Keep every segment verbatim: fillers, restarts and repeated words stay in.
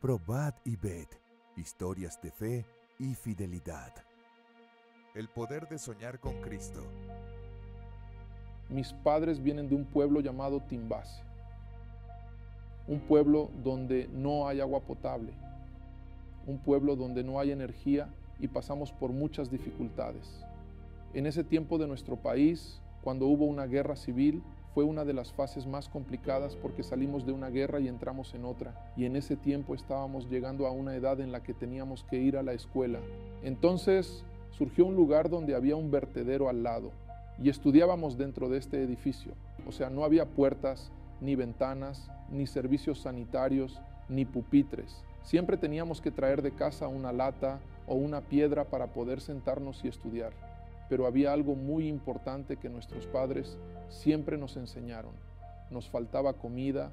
Probad y ved. Historias de fe y fidelidad. El poder de soñar con Cristo. Mis padres vienen de un pueblo llamado Timbase. Un pueblo donde no hay agua potable. Un pueblo donde no hay energía y pasamos por muchas dificultades. En ese tiempo de nuestro país, cuando hubo una guerra civil, fue una de las fases más complicadas porque salimos de una guerra y entramos en otra. Y en ese tiempo estábamos llegando a una edad en la que teníamos que ir a la escuela. Entonces surgió un lugar donde había un vertedero al lado y estudiábamos dentro de este edificio. O sea, no había puertas, ni ventanas, ni servicios sanitarios, ni pupitres. Siempre teníamos que traer de casa una lata o una piedra para poder sentarnos y estudiar. Pero había algo muy importante que nuestros padres siempre nos enseñaron. Nos faltaba comida,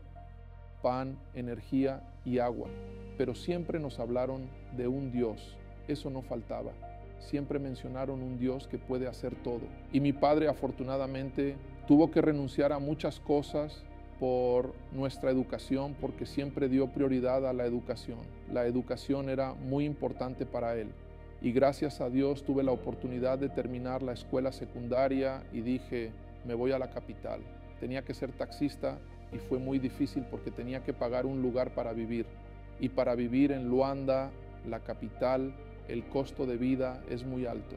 pan, energía y agua, pero siempre nos hablaron de un Dios. Eso no faltaba. Siempre mencionaron un Dios que puede hacer todo. Y mi padre, afortunadamente, tuvo que renunciar a muchas cosas por nuestra educación, porque siempre dio prioridad a la educación. La educación era muy importante para él. Y gracias a Dios tuve la oportunidad de terminar la escuela secundaria y dije, me voy a la capital. Tenía que ser taxista y fue muy difícil porque tenía que pagar un lugar para vivir. Y para vivir en Luanda, la capital, el costo de vida es muy alto.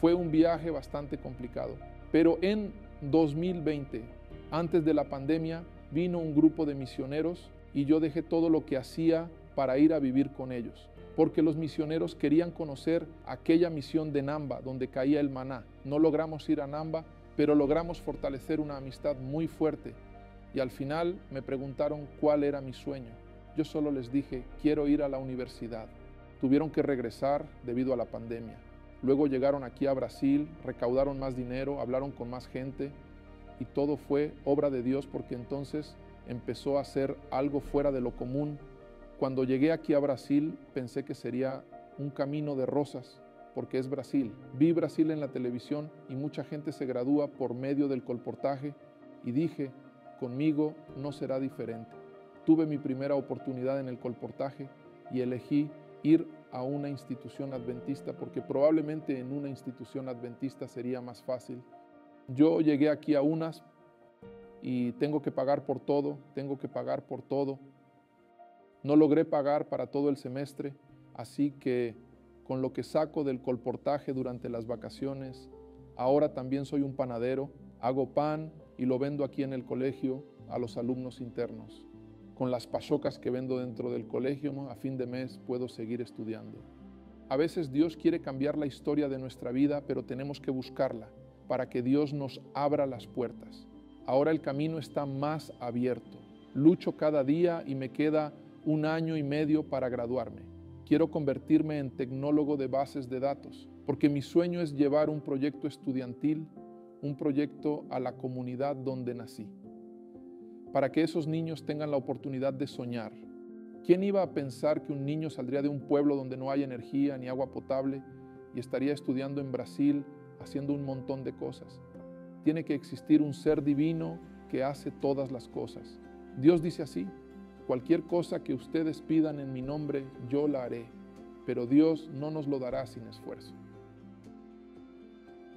Fue un viaje bastante complicado. Pero en dos mil veinte, antes de la pandemia, vino un grupo de misioneros y yo dejé todo lo que hacía para ir a vivir con ellos. Porque los misioneros querían conocer aquella misión de Namba, donde caía el maná. No logramos ir a Namba, pero logramos fortalecer una amistad muy fuerte. Y al final me preguntaron cuál era mi sueño. Yo solo les dije, quiero ir a la universidad. Tuvieron que regresar debido a la pandemia. Luego llegaron aquí a Brasil, recaudaron más dinero, hablaron con más gente y todo fue obra de Dios porque entonces empezó a ser algo fuera de lo común. Cuando llegué aquí a Brasil, pensé que sería un camino de rosas, porque es Brasil. Vi Brasil en la televisión y mucha gente se gradúa por medio del colportaje y dije, conmigo no será diferente. Tuve mi primera oportunidad en el colportaje y elegí ir a una institución adventista, porque probablemente en una institución adventista sería más fácil. Yo llegué aquí a UNASP y tengo que pagar por todo, tengo que pagar por todo. No logré pagar para todo el semestre, así que con lo que saco del colportaje durante las vacaciones, ahora también soy un panadero, hago pan y lo vendo aquí en el colegio a los alumnos internos. Con las pasocas que vendo dentro del colegio, ¿no? A fin de mes puedo seguir estudiando. A veces Dios quiere cambiar la historia de nuestra vida, pero tenemos que buscarla para que Dios nos abra las puertas. Ahora el camino está más abierto. Lucho cada día y me queda un año y medio para graduarme. Quiero convertirme en tecnólogo de bases de datos, porque mi sueño es llevar un proyecto estudiantil, un proyecto a la comunidad donde nací, para que esos niños tengan la oportunidad de soñar. ¿Quién iba a pensar que un niño saldría de un pueblo donde no hay energía ni agua potable y estaría estudiando en Brasil, haciendo un montón de cosas? Tiene que existir un ser divino que hace todas las cosas. Dios dice así, cualquier cosa que ustedes pidan en mi nombre, yo la haré, pero Dios no nos lo dará sin esfuerzo.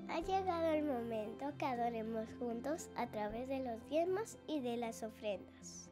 Ha llegado el momento que adoremos juntos a través de los diezmos y de las ofrendas.